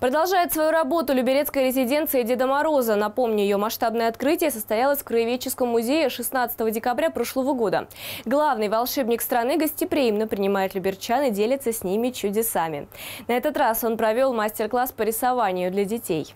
Продолжает свою работу Люберецкая резиденция Деда Мороза. Напомню, ее масштабное открытие состоялось в Краеведческом музее 16 декабря прошлого года. Главный волшебник страны гостеприимно принимает люберчан и делится с ними чудесами. На этот раз он провел мастер-класс по рисованию для детей.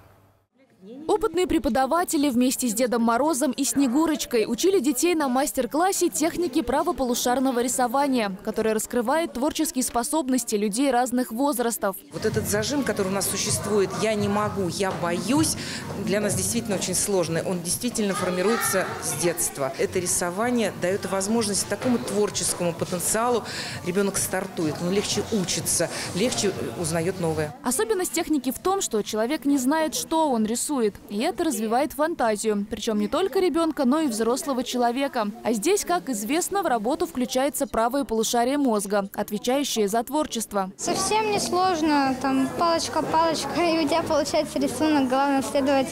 Опытные преподаватели вместе с Дедом Морозом и Снегурочкой учили детей на мастер-классе техники правополушарного рисования, которая раскрывает творческие способности людей разных возрастов. Вот этот зажим, который у нас существует, «я не могу, я боюсь», для нас действительно очень сложный. Он действительно формируется с детства. Это рисование дает возможность такому творческому потенциалу. Ребенок стартует, он легче учится, легче узнает новое. Особенность техники в том, что человек не знает, что он рисует. И это развивает фантазию. Причем не только ребенка, но и взрослого человека. А здесь, как известно, в работу включается правое полушарие мозга, отвечающее за творчество. Совсем не сложно. Там палочка-палочка, и у тебя получается рисунок. Главное следовать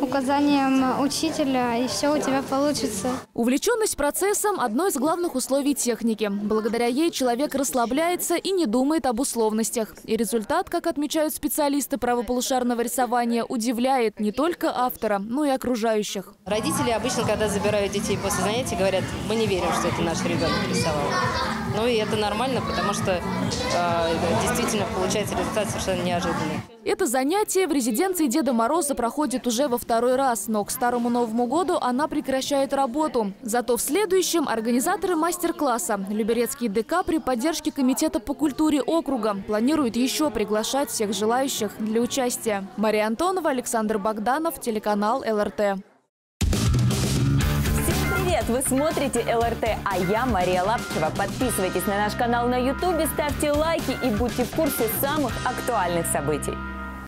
указаниям учителя, и все у тебя получится. Увлеченность процессом – одно из главных условий техники. Благодаря ей человек расслабляется и не думает об условностях. И результат, как отмечают специалисты правополушарного рисования, удивляет не только автора, но и окружающих. Родители обычно, когда забирают детей после занятий, говорят: мы не верим, что это наш ребенок рисовал. Ну и это нормально, потому что действительно получается результат совершенно неожиданный. Это занятие в резиденции Деда Мороза проходит уже во второй раз, но к Старому Новому году она прекращает работу. Зато в следующем организаторы мастер-класса Люберецкий ДК при поддержке Комитета по культуре округа планируют еще приглашать всех желающих для участия. Мария Антонова, Александр Бакунов, телеканал ЛРТ. Привет! Вы смотрите ЛРТ, а я Мария Лапчева. Подписывайтесь на наш канал на YouTube, ставьте лайки и будьте в курсе самых актуальных событий.